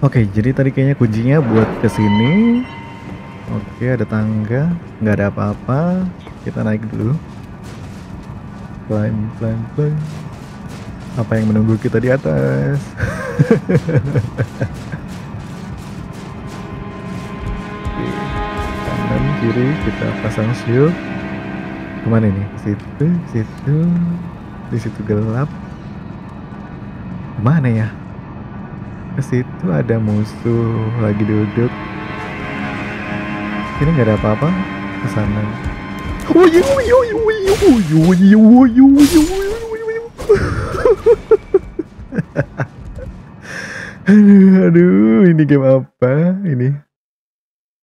Oke, jadi tadi kayaknya kuncinya buat kesini. Oke, ada tangga, nggak ada apa-apa. Kita naik dulu. Climb, climb, climb. Apa yang menunggu kita di atas? Oke, kanan kiri kita pasang shield. Kemana ini? Situ, situ, di situ gelap. Kemana ya? Ke situ ada musuh lagi duduk. Ini nggak ada apa-apa. Ke sana. Aduh, ini game apa ini?